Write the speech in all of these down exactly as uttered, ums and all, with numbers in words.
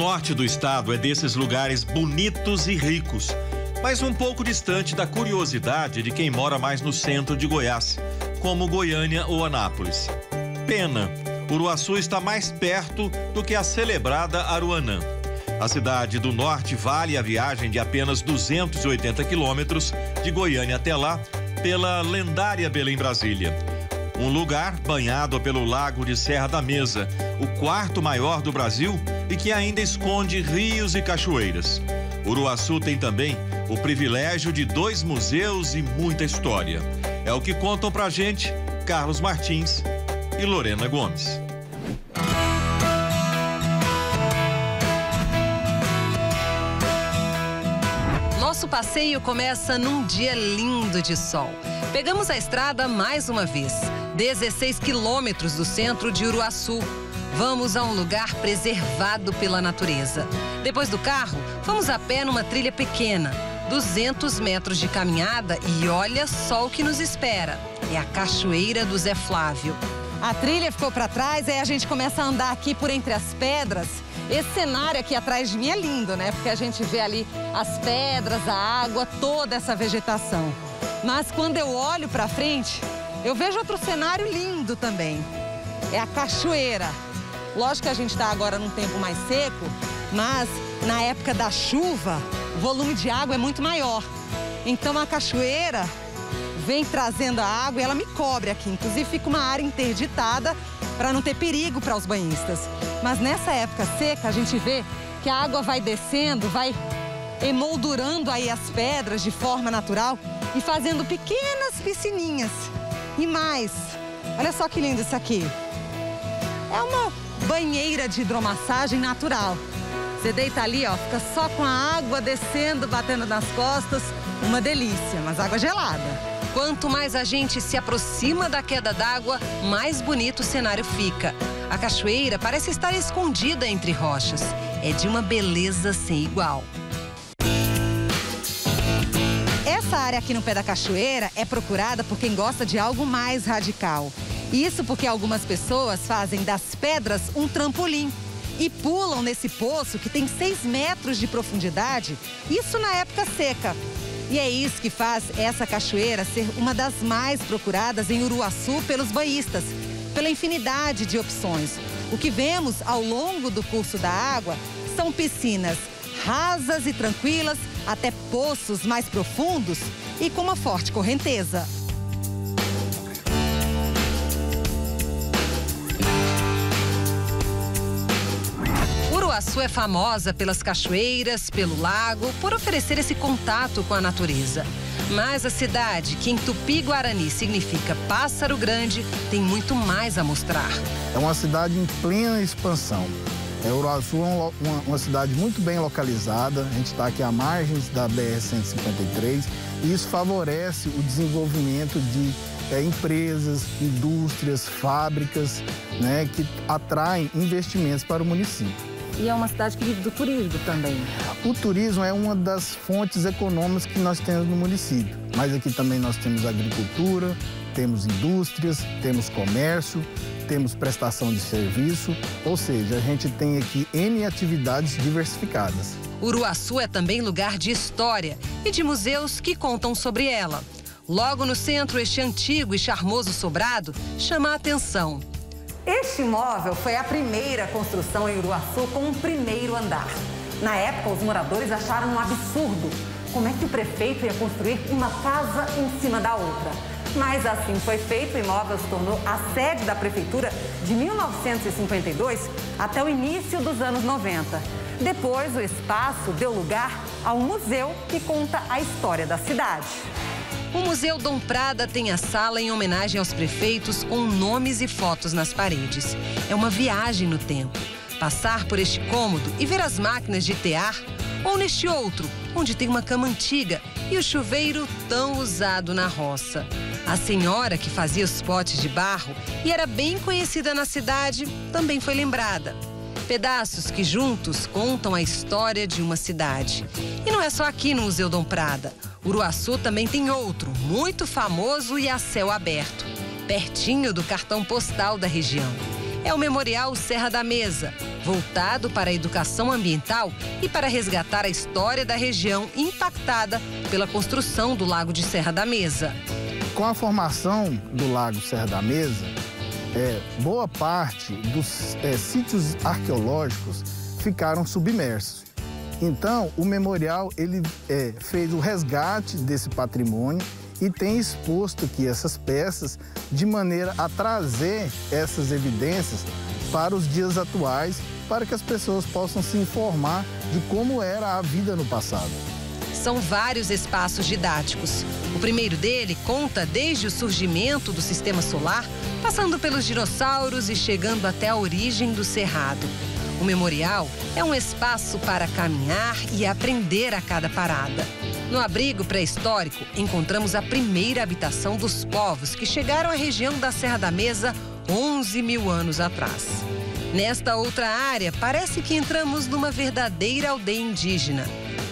norte do estado é desses lugares bonitos e ricos, mas um pouco distante da curiosidade de quem mora mais no centro de Goiás, como Goiânia ou Anápolis. Pena, Uruaçu está mais perto do que a celebrada Aruanã. A cidade do norte vale a viagem de apenas duzentos e oitenta quilômetros de Goiânia até lá pela lendária Belém Brasília. Um lugar banhado pelo Lago de Serra da Mesa, o quarto maior do Brasil e que ainda esconde rios e cachoeiras. Uruaçu tem também o privilégio de dois museus e muita história. É o que contam pra gente Carlos Martins e Lorena Gomes. Nosso passeio começa num dia lindo de sol. Pegamos a estrada mais uma vez, dezesseis quilômetros do centro de Uruaçu. Vamos a um lugar preservado pela natureza. Depois do carro, vamos a pé numa trilha pequena, duzentos metros de caminhada e olha só o que nos espera. É a Cachoeira do Zé Flávio. A trilha ficou para trás, aí a gente começa a andar aqui por entre as pedras. Esse cenário aqui atrás de mim é lindo, né? Porque a gente vê ali as pedras, a água, toda essa vegetação. Mas quando eu olho para frente, eu vejo outro cenário lindo também. É a cachoeira. Lógico que a gente está agora num tempo mais seco, mas na época da chuva, o volume de água é muito maior. Então a cachoeira vem trazendo a água e ela me cobre aqui. Inclusive fica uma área interditada para não ter perigo para os banhistas. Mas nessa época seca a gente vê que a água vai descendo, vai emoldurando aí as pedras de forma natural e fazendo pequenas piscininhas. E mais, olha só que lindo isso aqui. É uma banheira de hidromassagem natural. Você deita ali, ó, fica só com a água descendo, batendo nas costas. Uma delícia, mas água gelada. Quanto mais a gente se aproxima da queda d'água, mais bonito o cenário fica. A cachoeira parece estar escondida entre rochas. É de uma beleza sem igual. Essa área aqui no pé da cachoeira é procurada por quem gosta de algo mais radical. Isso porque algumas pessoas fazem das pedras um trampolim e pulam nesse poço que tem seis metros de profundidade, isso na época seca. E é isso que faz essa cachoeira ser uma das mais procuradas em Uruaçu pelos banhistas, pela infinidade de opções. O que vemos ao longo do curso da água são piscinas rasas e tranquilas, até poços mais profundos e com uma forte correnteza. Uruaçu é famosa pelas cachoeiras, pelo lago, por oferecer esse contato com a natureza. Mas a cidade, que em tupi-guarani significa pássaro grande, tem muito mais a mostrar. É uma cidade em plena expansão. É, Uruaçu é uma, uma, uma cidade muito bem localizada, a gente está aqui à margem da B R cento e cinquenta e três e isso favorece o desenvolvimento de é, empresas, indústrias, fábricas, né, que atraem investimentos para o município. E é uma cidade que vive do turismo também. O turismo é uma das fontes econômicas que nós temos no município. Mas aqui também nós temos agricultura, temos indústrias, temos comércio, temos prestação de serviço. Ou seja, a gente tem aqui N atividades diversificadas. Uruaçu é também lugar de história e de museus que contam sobre ela. Logo no centro, este antigo e charmoso sobrado chama a atenção. Este imóvel foi a primeira construção em Uruaçu com um primeiro andar. Na época, os moradores acharam um absurdo. Como é que o prefeito ia construir uma casa em cima da outra? Mas assim foi feito, o imóvel se tornou a sede da prefeitura de mil novecentos e cinquenta e dois até o início dos anos noventa. Depois, o espaço deu lugar a um museu que conta a história da cidade. O Museu Dom Prada tem a sala em homenagem aos prefeitos com nomes e fotos nas paredes. É uma viagem no tempo. Passar por este cômodo e ver as máquinas de tear, ou neste outro, onde tem uma cama antiga e o chuveiro tão usado na roça. A senhora que fazia os potes de barro e era bem conhecida na cidade, também foi lembrada. Pedaços que juntos contam a história de uma cidade. E não é só aqui no Museu Dom Prada. Uruaçu também tem outro, muito famoso e a céu aberto, pertinho do cartão postal da região. É o Memorial Serra da Mesa, voltado para a educação ambiental e para resgatar a história da região impactada pela construção do Lago de Serra da Mesa. Com a formação do Lago Serra da Mesa, é, boa parte dos é, sítios arqueológicos ficaram submersos. Então, o memorial ele, é, fez o resgate desse patrimônio e tem exposto aqui essas peças de maneira a trazer essas evidências para os dias atuais, para que as pessoas possam se informar de como era a vida no passado. São vários espaços didáticos. O primeiro dele conta desde o surgimento do sistema solar, passando pelos dinossauros e chegando até a origem do cerrado. O memorial é um espaço para caminhar e aprender a cada parada. No abrigo pré-histórico, encontramos a primeira habitação dos povos que chegaram à região da Serra da Mesa onze mil anos atrás. Nesta outra área, parece que entramos numa verdadeira aldeia indígena.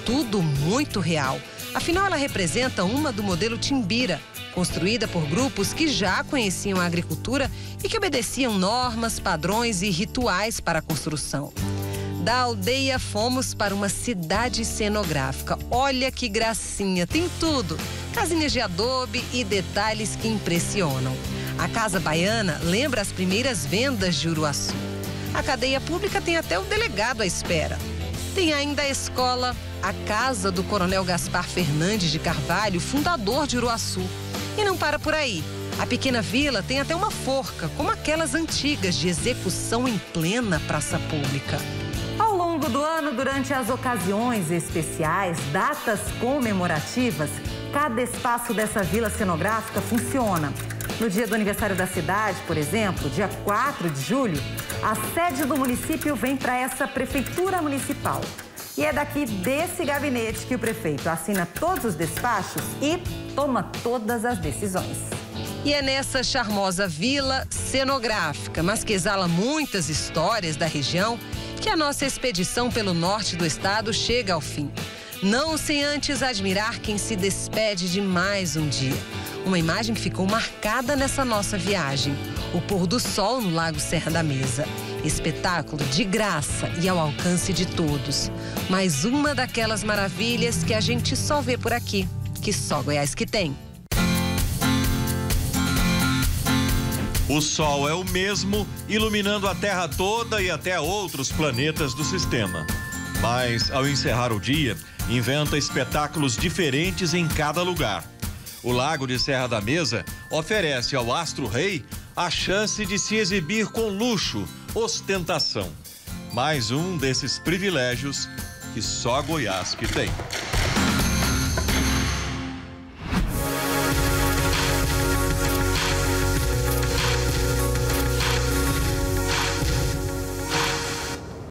Tudo muito real. Afinal, ela representa uma do modelo Timbira, construída por grupos que já conheciam a agricultura e que obedeciam normas, padrões e rituais para a construção. Da aldeia, fomos para uma cidade cenográfica. Olha que gracinha, tem tudo. Casinhas de adobe e detalhes que impressionam. A Casa Baiana lembra as primeiras vendas de Uruaçu. A cadeia pública tem até o delegado à espera. Tem ainda a escola, a casa do Coronel Gaspar Fernandes de Carvalho, fundador de Uruaçu. E não para por aí. A pequena vila tem até uma forca, como aquelas antigas de execução em plena praça pública. Ao longo do ano, durante as ocasiões especiais, datas comemorativas, cada espaço dessa vila cenográfica funciona. No dia do aniversário da cidade, por exemplo, dia quatro de julho, a sede do município vem para essa prefeitura municipal. E é daqui desse gabinete que o prefeito assina todos os despachos e toma todas as decisões. E é nessa charmosa vila cenográfica, mas que exala muitas histórias da região, que a nossa expedição pelo norte do estado chega ao fim. Não sem antes admirar quem se despede de mais um dia. Uma imagem que ficou marcada nessa nossa viagem. O pôr do sol no Lago Serra da Mesa. Espetáculo de graça e ao alcance de todos. Mais uma daquelas maravilhas que a gente só vê por aqui, que só Goiás que tem. O Sol é o mesmo, iluminando a Terra toda e até outros planetas do sistema. Mas, ao encerrar o dia, inventa espetáculos diferentes em cada lugar. O Lago de Serra da Mesa oferece ao astro-rei a chance de se exibir com luxo, ostentação. Mais um desses privilégios que só Goiás que tem.